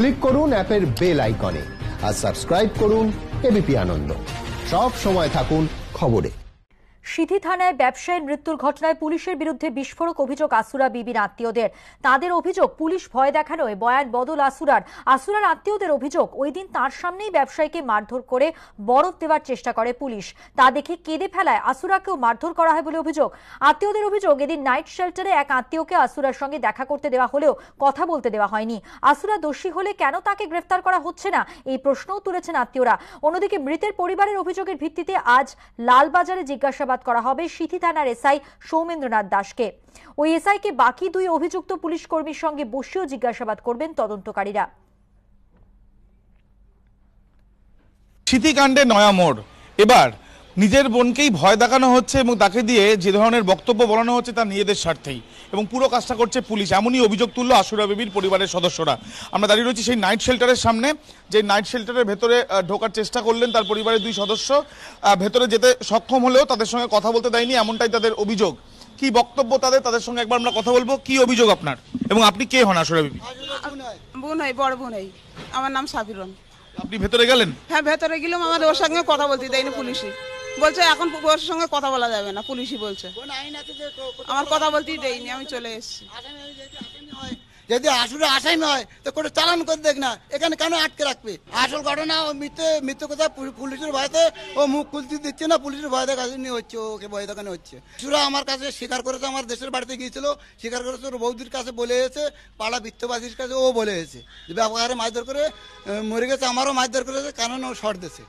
Click করুন অ্যাপের bell আইকনে আর সাবস্ক্রাইব করুন এবিপি আনন্দ। সব সময় থাকুন খবরে। সিঁথি থানায় ব্যবসায়ীর মৃত্যুর ঘটনায় পুলিশের বিরুদ্ধে বিস্ফোরক অভিযোগ আসুরা বিবির আত্মীয়দের। তাদের অভিযোগ পুলিশ ভয় দেখানোয় বয়ান বদল আসুরার। আসুরার আত্মীয়দের অভিযোগ ওই দিন তার সামনেই ব্যবসায়ীকে মারধর করে বরফ দেওয়ার চেষ্টা করে পুলিশ। তা দেখে কেঁদে ফেলায় আসুরাকেও মারধর করা হয় বলে অভিযোগ। আত্মীয়দের অভিযোগ এদিন নাইট শেল্টারে এক আত্মীয়কে আসুরার সঙ্গে দেখা করতে দেওয়া হলেও কথা বলতে দেওয়া হয়নি। আসুরা দোষী হলে কেন তাকে গ্রেফতার করা হচ্ছে না, এই প্রশ্নও তুলেছেন আত্মীয়রা। অন্যদিকে মৃতের পরিবারের অভিযোগের ভিত্তিতে আজ লালবাজারে জিজ্ঞাসা করা হবে সিঁথি থানার এসআই সৌমেন্দ্রনাথ দাসকে। ওই এসআইকে বাকি দুই অভিযুক্ত পুলিশ কর্মীর সঙ্গে বসেও জিজ্ঞাসাবাদ করবেন তদন্তকারীরা। সিঁথিকাণ্ডে নয়া মোড়। এবার নিজের বোনকেই ভয় দেখানো হচ্ছে এবং তাকে দিয়ে যে ধরনের বক্তব্য বলানো হচ্ছে তা নিজেদের স্বার্থেই, এবং পুরো কাজটা করছে পুলিশ, এমনই অভিযোগ তুলল আসুরা বিবির পরিবারের সদস্যরা। আমরা দাঁড়িয়ে রয়েছি সেই নাইট শেল্টারের সামনে। যে নাইট শেল্টারের ভেতরে ঢোকার চেষ্টা করলেন তার পরিবারের দুই সদস্য, ভেতরে যেতে সক্ষম হলেও তাদের সঙ্গে কথা বলতে দেয়নি, এমনটাই তাদের অভিযোগ। কি বক্তব্য তাদের, তাদের সঙ্গে একবার আমরা কথা বলবো। কি অভিযোগ আপনার এবং আপনি কে হন? আসুরা বিবি বোন, বড় বোন। আমার নাম সাবিরন। আপনি ভেতরে গেলেন? হ্যাঁ, ভেতরে গেলাম। আমার ওর সঙ্গে কথা বলতে দেয়নি পুলিশে, বলছে এখন ওর সঙ্গে কথা বলা যাবে না। পুলিশই বলছে। আমার কথা বলতেই দেয়নি, আমি চলে এসেছি। যদি আসলে আসামি হয় তো কোর্টে চালান করে দেখ না, এখানে কেন আটকে রাখবে? আসল ঘটনা ও মৃত্যু কথা পুলিশের ভয়তে ও মুখ খুলতে দিচ্ছে না, পুলিশের ভয় দেখানি হচ্ছে, ওকে ভয় দেখানো হচ্ছে। আসুরা আমার কাছে স্বীকার করেছে, আমার দেশের বাড়িতে গিয়েছিল, স্বীকার করেছে, ওর বৌদির কাছে বলে এসেছে, পাড়া বৃত্তবাসীর কাছে ও বলে এসেছে যে ব্যবহারে মারধর করে মরে গেছে। আমারও মারধর করেছে, কারণ ও শর্ট দিয়েছে।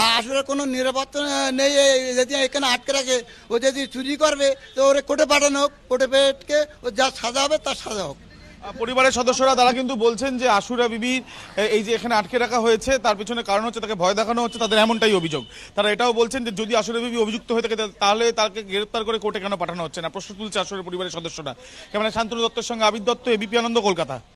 আর আসলে কোনো নিরাপত্তা নেই, যদি এখানে আটকে রাখে ও যদি চুরি করবে তো ওরে কোর্টে পাঠানো হোক, কোর্টে পেটকে ও যা সাজা হবে তার সাজা হোক। পরিবারের সদস্যরা তারা কিন্তু বলছেন যে আসুরা বিবির এই যে এখানে আটকে রাখা হয়েছে তার পিছনে কারণ হচ্ছে তাকে ভয় দেখানো হচ্ছে, তাদের এমনটাই অভিযোগ। তারা এটাও বলছেন যে যদি আসুরা বিবি অভিযুক্ত হয়ে থাকে তাহলে তাকে গ্রেফতার করে কোর্টে কেন পাঠানো হচ্ছে না, প্রশ্ন তুলছে আসুরা পরিবারের সদস্যরা। ক্যামেরা শান্তনু দত্তর সঙ্গে আবিদ দত্ত, এবিপি আনন্দ, কলকাতা।